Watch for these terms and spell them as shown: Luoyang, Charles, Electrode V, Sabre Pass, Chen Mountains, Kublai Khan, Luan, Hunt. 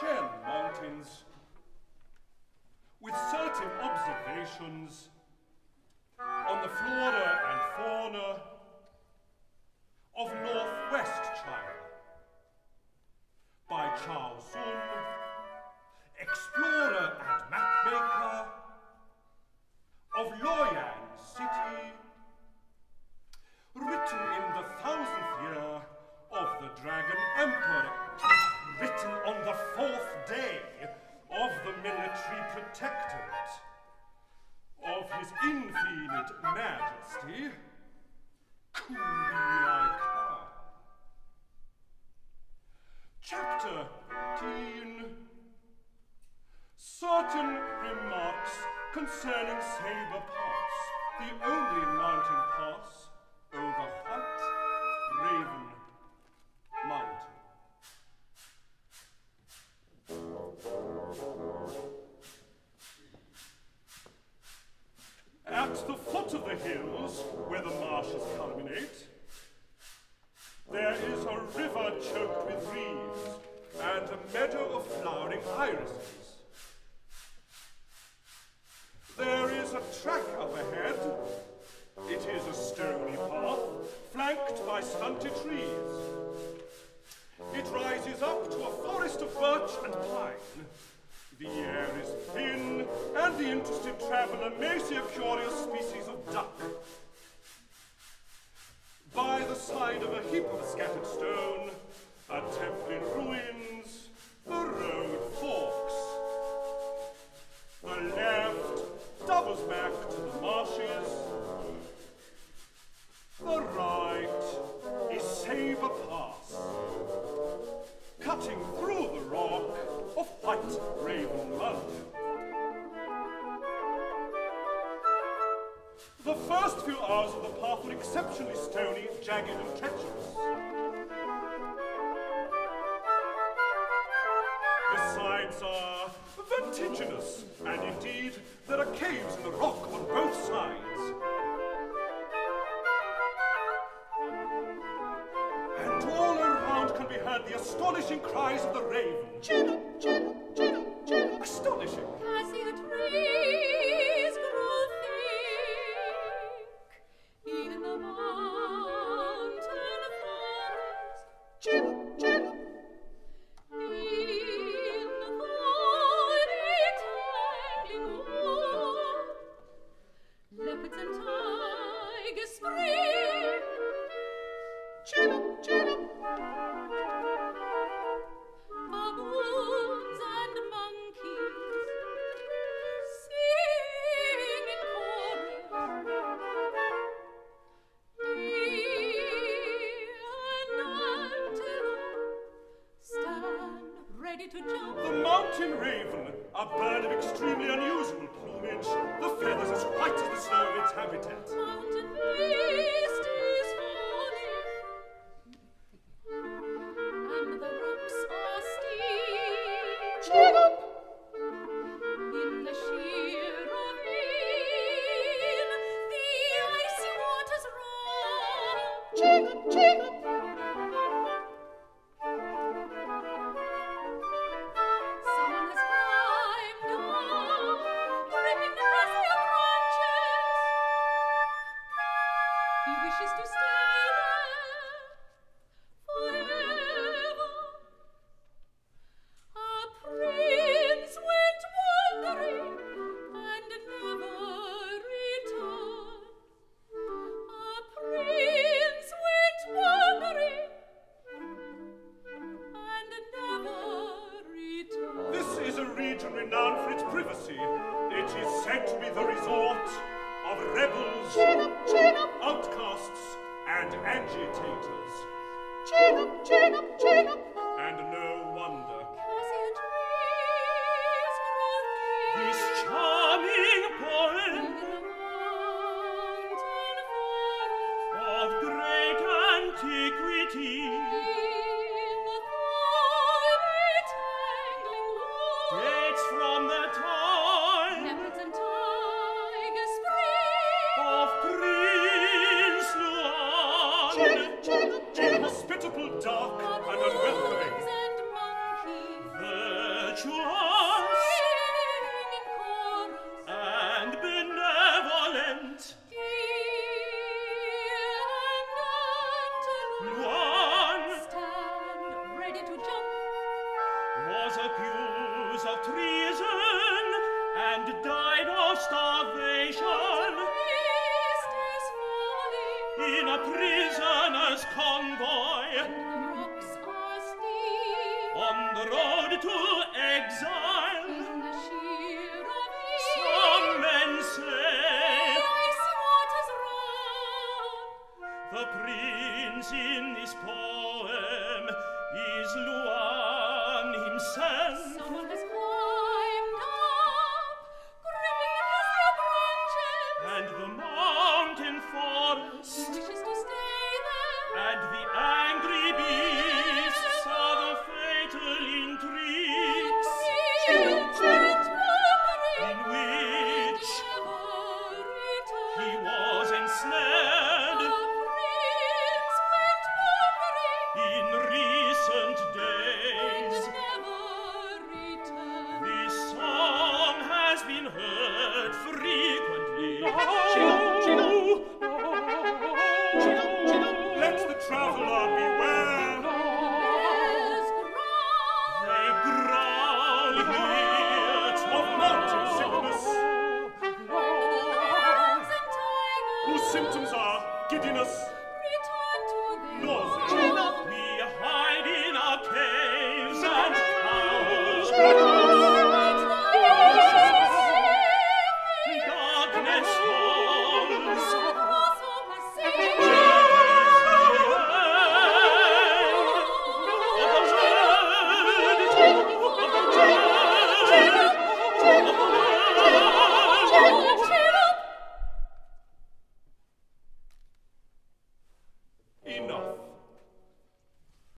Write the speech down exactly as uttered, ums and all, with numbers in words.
Chen Mountains, with certain observations on the flora and fauna of northwest China, by Charles, explorer and mapmaker of Luoyang City, written in the thousandth year of the Dragon Emperor, written on the fourth day of the military protectorate of His Infinite Majesty, Kublai Khan. Chapter ten. Certain remarks concerning Sabre Pass, the only mountain pass over Hunt, Raven Mountain. At the foot of the hills, where the marshes culminate, there is a river choked with reeds and a meadow of flowering irises. There is a track up ahead. It is a stony path, flanked by stunted trees. It rises up to a forest of birch and pine. The air is thin, and the interested traveller may see a curious species of duck. By the side of a heap of scattered stone, a temple in ruins, the road forks. The left doubles back to the marshes. The right is Sabre Pass, cutting through the rock of White Raven Mountain. The first few hours of the path were exceptionally stony, jagged, and treacherous. The sides are vertiginous, and indeed there are caves in the rock on both sides. The astonishing cries of the raven. Chirrup, chirrup, chirrup, chirrup. Astonishing. I see the trees grow thick, even the mountain forest. Chirrup, chirrup. In the thorny tangling wood, leopards and tigers spring. Chirrup, chirrup. Hospitable, dark, and unwelcoming. One stand ready to jump was accused of treason and died of starvation in a prisoner's convoy on the road to exile. Some men say the prince in this poem is Luan himself. Someone has climbed up, gripping his branches, and the mountain forest. He wishes to stay there, and the angry beasts are the fatal intrigues in which he was ensnared. Enough.